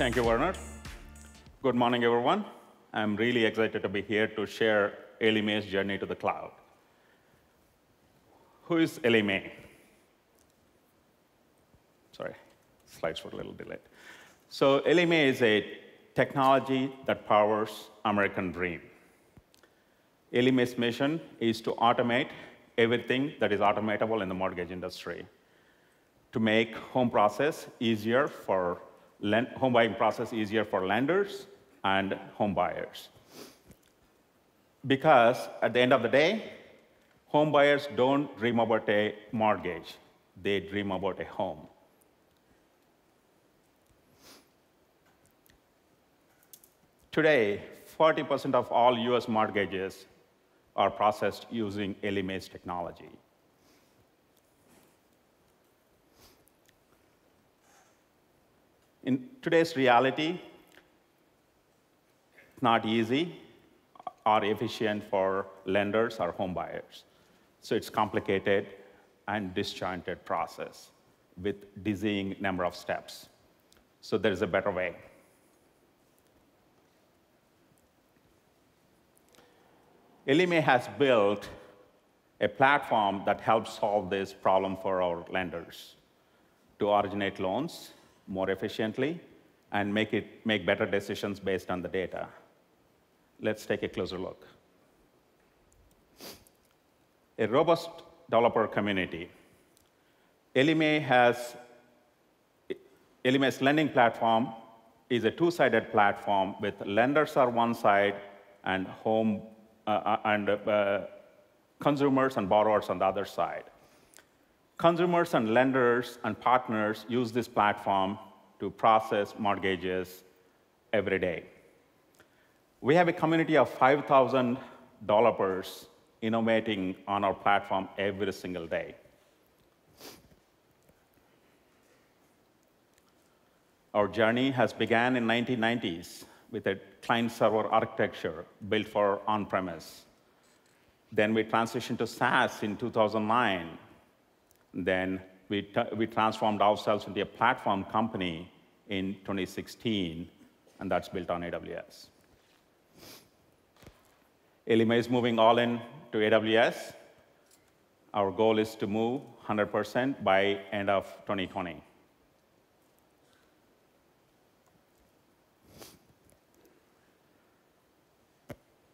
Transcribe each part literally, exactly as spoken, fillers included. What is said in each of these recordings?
Thank you, Werner. Good morning, everyone. I'm really excited to be here to share Ellie Mae's journey to the cloud. Who is Ellie Mae? Sorry, slides were a little delayed. So Ellie Mae is a technology that powers American dream. Ellie Mae's mission is to automate everything that is automatable in the mortgage industry, to make home process easier for home buying process easier for lenders and home buyers. Because at the end of the day, home buyers don't dream about a mortgage. They dream about a home. Today, forty percent of all U S mortgages are processed using Ellie Mae's technology. In today's reality, it's not easy or efficient for lenders or home buyers. So it's complicated and disjointed process with dizzying number of steps. So there is a better way. Ellie Mae has built a platform that helps solve this problem for our lenders to originate loans more efficiently and make, it, make better decisions based on the data. Let's take a closer look. A robust developer community. Ellie Mae has, Ellie Mae's lending platform is a two-sided platform with lenders on one side and home Uh, and uh, consumers and borrowers on the other side. Consumers and lenders and partners use this platform to process mortgages every day. We have a community of five thousand developers innovating on our platform every single day. Our journey has begun in the nineteen nineties. With a client-server architecture built for on-premise. Then we transitioned to SaaS in two thousand nine. Then we, we transformed ourselves into a platform company in twenty sixteen, and that's built on A W S. Ellie Mae is moving all in to A W S. Our goal is to move one hundred percent by end of twenty twenty.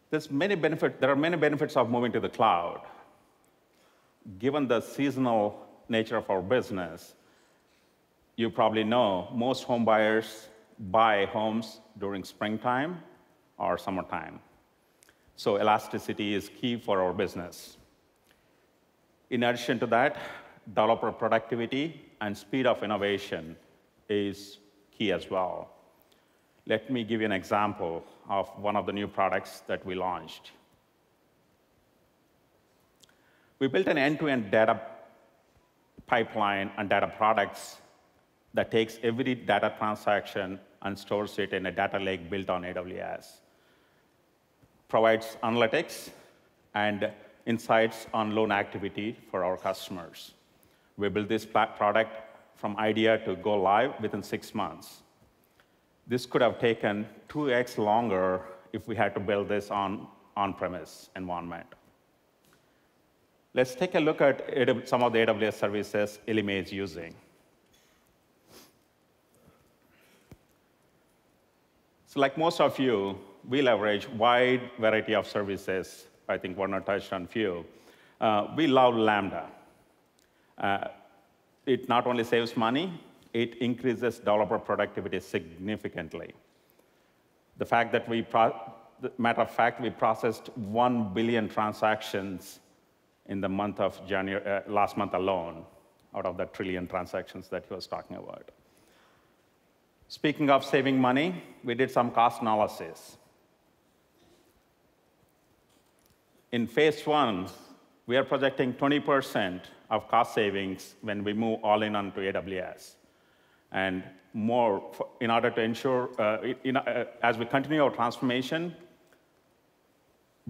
There's many benefit, there are many benefits of moving to the cloud. Given the seasonal nature of our business, you probably know most home buyers buy homes during springtime or summertime. So elasticity is key for our business. In addition to that, developer productivity and speed of innovation is key as well. Let me give you an example of one of the new products that we launched. We built an end-to-end data pipeline and data products that takes every data transaction and stores it in a data lake built on A W S. Provides analytics and insights on loan activity for our customers. We built this product from idea to go live within six months. This could have taken two X longer if we had to build this on on-premise environment. Let's take a look at some of the A W S services Ellie Mae is using. So like most of you, we leverage wide variety of services. I think Werner touched on a few. Uh, we love Lambda. Uh, it not only saves money, it increases developer productivity significantly. The fact that we, matter of fact, we processed one billion transactions in the month of January, uh, last month alone, out of the trillion transactions that he was talking about. Speaking of saving money, we did some cost analysis. In phase one, we are projecting twenty percent of cost savings when we move all in onto A W S. And more in order to ensure, uh, in, uh, as we continue our transformation,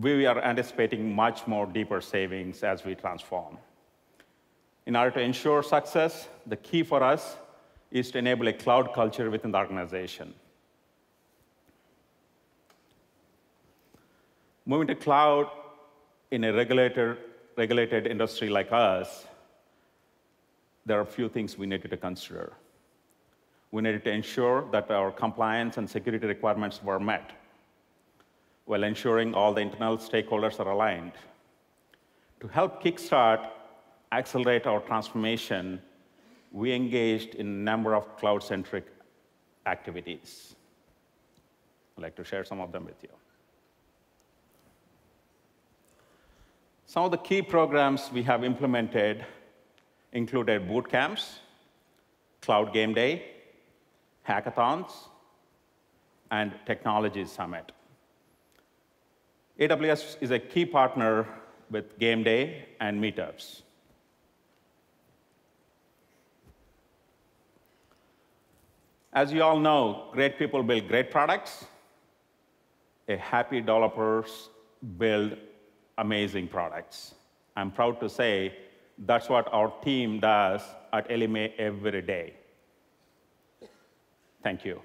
we are anticipating much more deeper savings as we transform. In order to ensure success, the key for us is to enable a cloud culture within the organization. Moving to cloud in a regulated, regulated industry like us, there are a few things we needed to consider. We needed to ensure that our compliance and security requirements were met, while ensuring all the internal stakeholders are aligned. To help kickstart, accelerate our transformation, we engaged in a number of cloud-centric activities. I'd like to share some of them with you. Some of the key programs we have implemented included boot camps, Cloud Game Day, hackathons, and Technology Summit. A W S is a key partner with Game Day and meetups. As you all know, great people build great products. A happy developers build amazing products. I'm proud to say that's what our team does at Ellie Mae every day. Thank you.